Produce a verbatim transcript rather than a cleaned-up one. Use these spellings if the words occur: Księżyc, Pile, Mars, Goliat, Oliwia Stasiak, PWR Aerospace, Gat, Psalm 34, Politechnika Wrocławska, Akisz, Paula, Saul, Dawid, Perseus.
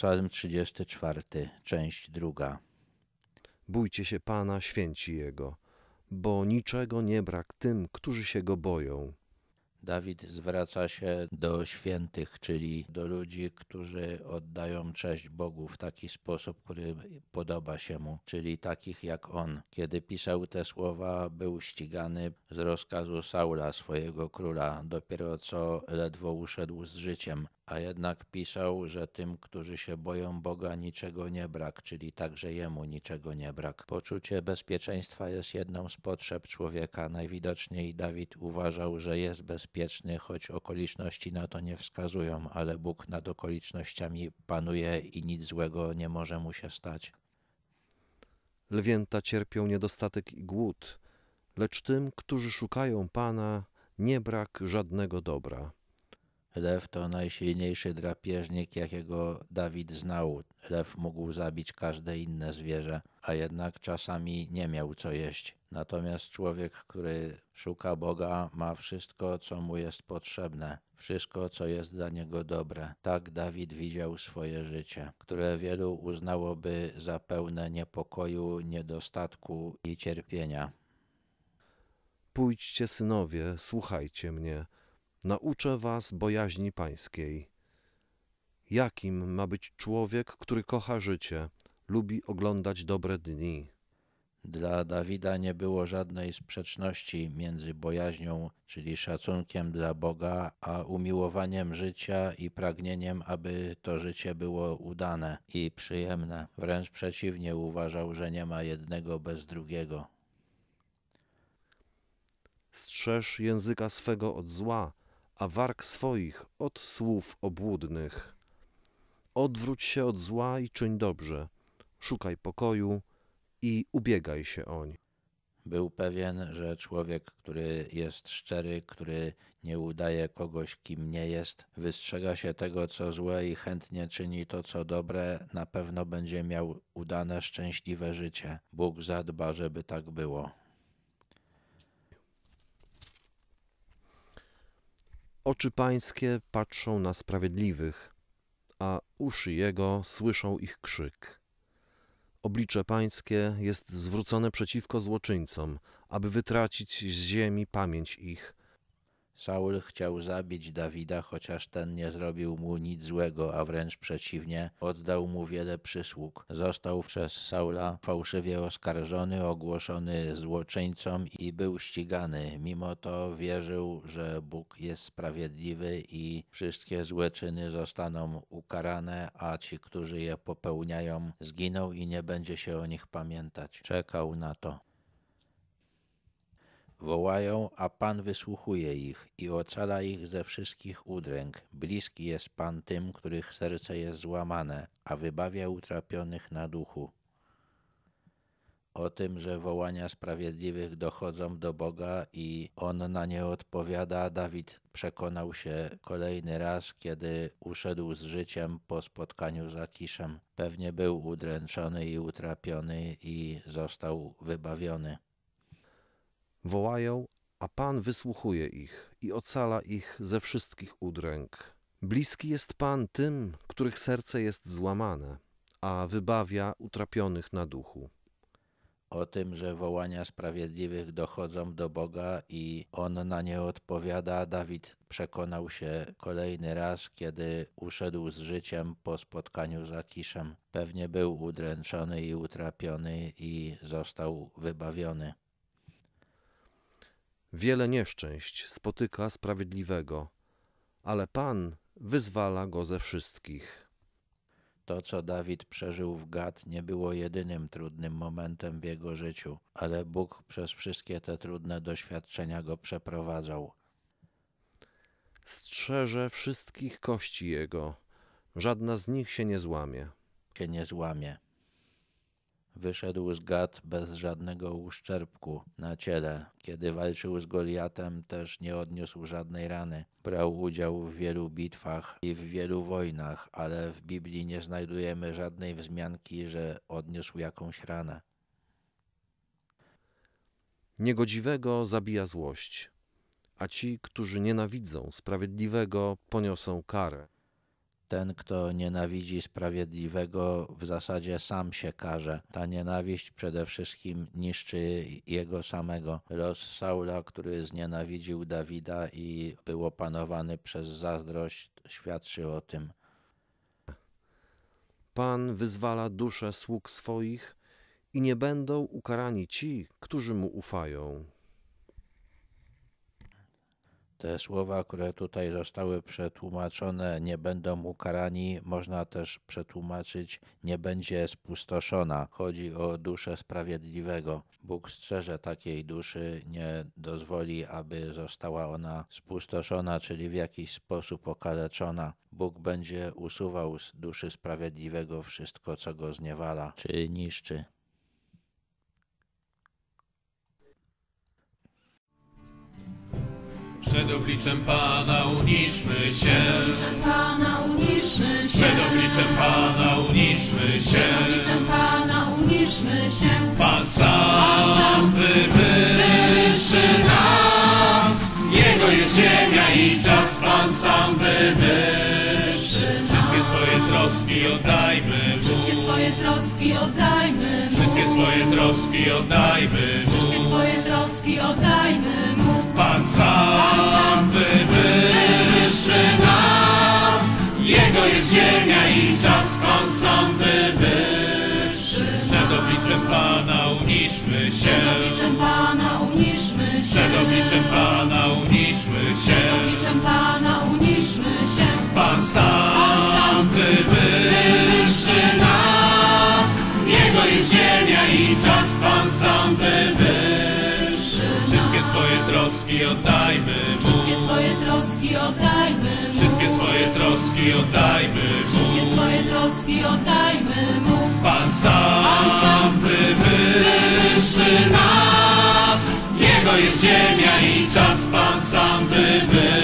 Psalm trzydziesty czwarty, część druga. Bójcie się Pana, święci Jego, bo niczego nie brak tym, którzy się Go boją. Dawid zwraca się do świętych, czyli do ludzi, którzy oddają cześć Bogu w taki sposób, który podoba się Mu, czyli takich jak on. Kiedy pisał te słowa, był ścigany z rozkazu Saula, swojego króla, dopiero co ledwo uszedł z życiem. A jednak pisał, że tym, którzy się boją Boga, niczego nie brak, czyli także jemu niczego nie brak. Poczucie bezpieczeństwa jest jedną z potrzeb człowieka. Najwidoczniej Dawid uważał, że jest bezpieczny, choć okoliczności na to nie wskazują, ale Bóg nad okolicznościami panuje i nic złego nie może mu się stać. Lwięta cierpią niedostatek i głód, lecz tym, którzy szukają Pana, nie brak żadnego dobra. Lew to najsilniejszy drapieżnik, jakiego Dawid znał. Lew mógł zabić każde inne zwierzę, a jednak czasami nie miał co jeść. Natomiast człowiek, który szuka Boga, ma wszystko, co mu jest potrzebne, wszystko, co jest dla niego dobre. Tak Dawid widział swoje życie, które wielu uznałoby za pełne niepokoju, niedostatku i cierpienia. Pójdźcie, synowie, słuchajcie mnie. Nauczę was bojaźni pańskiej. Jakim ma być człowiek, który kocha życie, lubi oglądać dobre dni? Dla Dawida nie było żadnej sprzeczności między bojaźnią, czyli szacunkiem dla Boga, a umiłowaniem życia i pragnieniem, aby to życie było udane i przyjemne. Wręcz przeciwnie, uważał, że nie ma jednego bez drugiego. Strzeż języka swego od zła, a warg swoich od słów obłudnych. Odwróć się od zła i czyń dobrze, szukaj pokoju i ubiegaj się oń. Był pewien, że człowiek, który jest szczery, który nie udaje kogoś, kim nie jest, wystrzega się tego, co złe i chętnie czyni to, co dobre, na pewno będzie miał udane, szczęśliwe życie. Bóg zadba, żeby tak było. Oczy pańskie patrzą na sprawiedliwych, a uszy jego słyszą ich krzyk. Oblicze pańskie jest zwrócone przeciwko złoczyńcom, aby wytracić z ziemi pamięć ich. Saul chciał zabić Dawida, chociaż ten nie zrobił mu nic złego, a wręcz przeciwnie, oddał mu wiele przysług. Został przez Saula fałszywie oskarżony, ogłoszony złoczyńcą i był ścigany. Mimo to wierzył, że Bóg jest sprawiedliwy i wszystkie złe czyny zostaną ukarane, a ci, którzy je popełniają, zginą i nie będzie się o nich pamiętać. Czekał na to. Wołają, a Pan wysłuchuje ich i ocala ich ze wszystkich udręk. Bliski jest Pan tym, których serce jest złamane, a wybawia utrapionych na duchu. O tym, że wołania sprawiedliwych dochodzą do Boga i On na nie odpowiada, Dawid przekonał się kolejny raz, kiedy uszedł z życiem po spotkaniu z Akiszem. Pewnie był udręczony i utrapiony i został wybawiony. Wołają, a Pan wysłuchuje ich i ocala ich ze wszystkich udręk. Bliski jest Pan tym, których serce jest złamane, a wybawia utrapionych na duchu. O tym, że wołania sprawiedliwych dochodzą do Boga i On na nie odpowiada, Dawid przekonał się kolejny raz, kiedy uszedł z życiem po spotkaniu z Akiszem. Pewnie był udręczony i utrapiony i został wybawiony. Wiele nieszczęść spotyka sprawiedliwego, ale Pan wyzwala go ze wszystkich. To, co Dawid przeżył w Gat, nie było jedynym trudnym momentem w jego życiu, ale Bóg przez wszystkie te trudne doświadczenia go przeprowadzał. Strzeże wszystkich kości jego, żadna z nich się nie złamie. Się nie złamie. Wyszedł z Gat bez żadnego uszczerbku na ciele. Kiedy walczył z Goliatem, też nie odniósł żadnej rany. Brał udział w wielu bitwach i w wielu wojnach, ale w Biblii nie znajdujemy żadnej wzmianki, że odniósł jakąś ranę. Niegodziwego zabija złość, a ci, którzy nienawidzą sprawiedliwego, poniosą karę. Ten, kto nienawidzi sprawiedliwego, w zasadzie sam się karze. Ta nienawiść przede wszystkim niszczy jego samego. Los Saula, który znienawidził Dawida i był opanowany przez zazdrość, świadczy o tym. Pan wyzwala duszę sług swoich i nie będą ukarani ci, którzy mu ufają. Te słowa, które tutaj zostały przetłumaczone, nie będą ukarani, można też przetłumaczyć, nie będzie spustoszona. Chodzi o duszę sprawiedliwego. Bóg strzeże takiej duszy, nie dozwoli, aby została ona spustoszona, czyli w jakiś sposób okaleczona. Bóg będzie usuwał z duszy sprawiedliwego wszystko, co go zniewala, czy niszczy. Przed obliczem Pana uniszmy się, przed obliczem Pana uniszmy się, Pan sam wywyższy nas, Jego jest ziemia i czas, Pan sam wywyższy. Wszystkie swoje troski oddajmy Mu, wszystkie swoje troski oddajmy Mu, wszystkie swoje troski oddajmy Mu, wszystkie swoje troski oddajmy Mu. Pan sam wywyższy nas, Jego jest ziemia i czas, Pan sam wywyższy. Przed obliczem Pana uniszmy się, przed obliczem Pana uniszmy się, przed obliczem Pana uniszmy się, przed obliczem Pana uniszmy się. Pan sam wywyższy nas, Jego jest ziemia i czas, Pan sam wywyższy. Wszystkie swoje troski oddajmy Mu, wszystkie swoje troski oddajmy Mu, wszystkie swoje troski oddajmy Mu, wszystkie swoje troski oddajmy Mu. Pan sam wywyższy nas, Jego jest ziemia i czas, Pan sam wywyższy.